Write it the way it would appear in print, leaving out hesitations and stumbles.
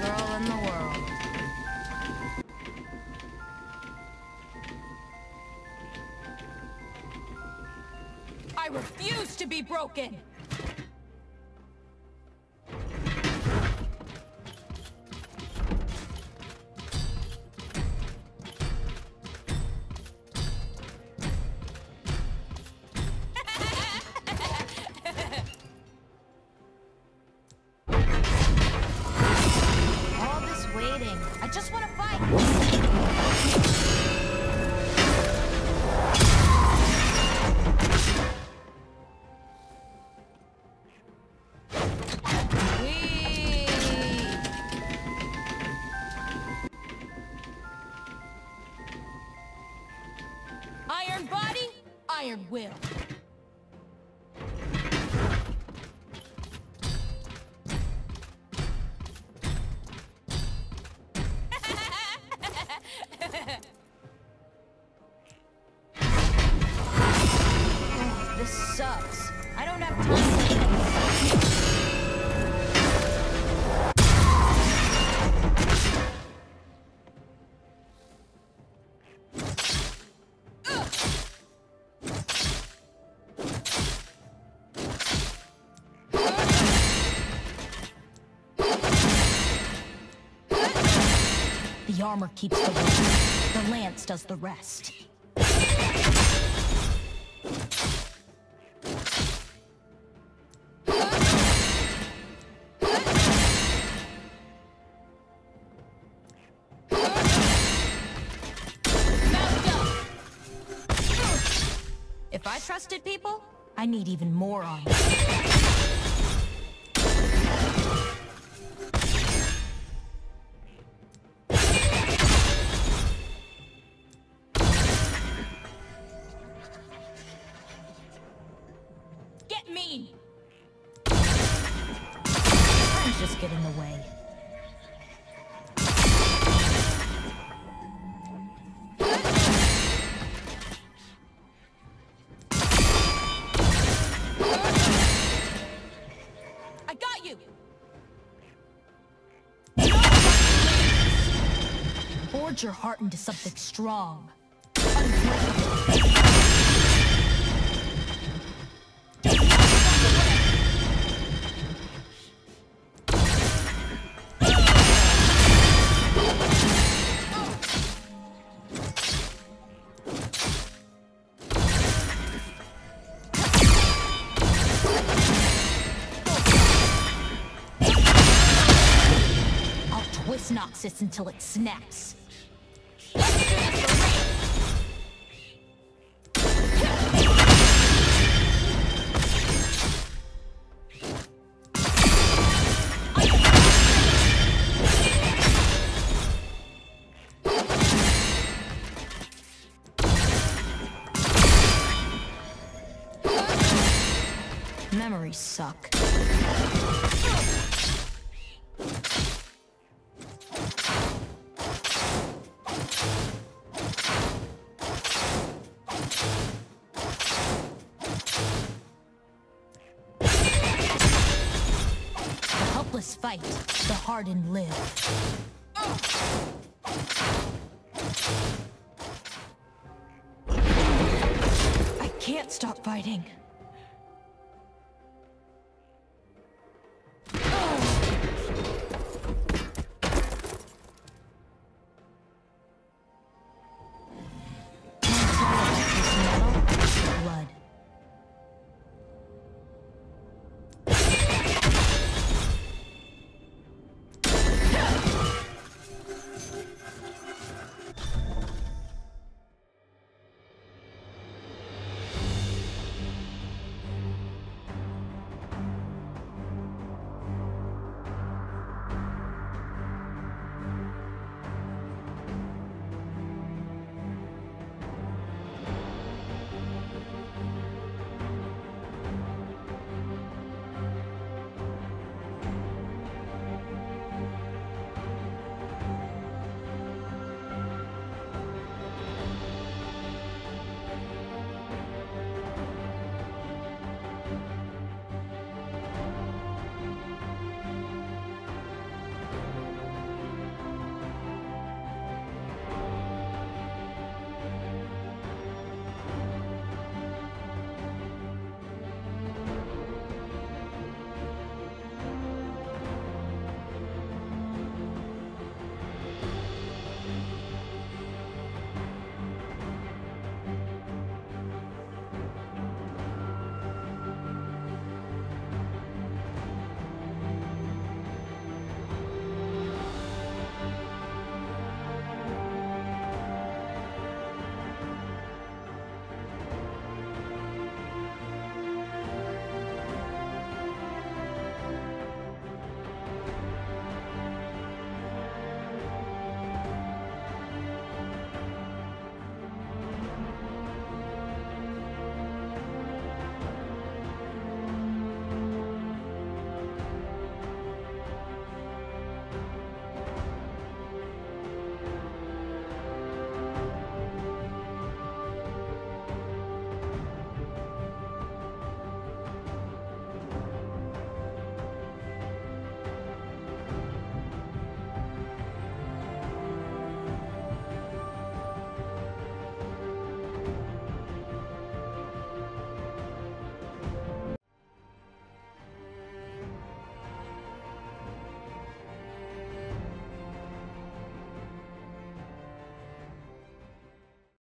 girl in the world. I refuse to be broken! Iron body, iron will. Oh, this sucks. I don't have time for this. The armor keeps the weight. The lance does the rest. If I trusted people, I need even more armor. Just get in the way. I got you. Forge your heart into something strong. Twist Noxus until it snaps. Let's do this for me. Memories suck. Helpless fight, the hardened live. I can't stop fighting.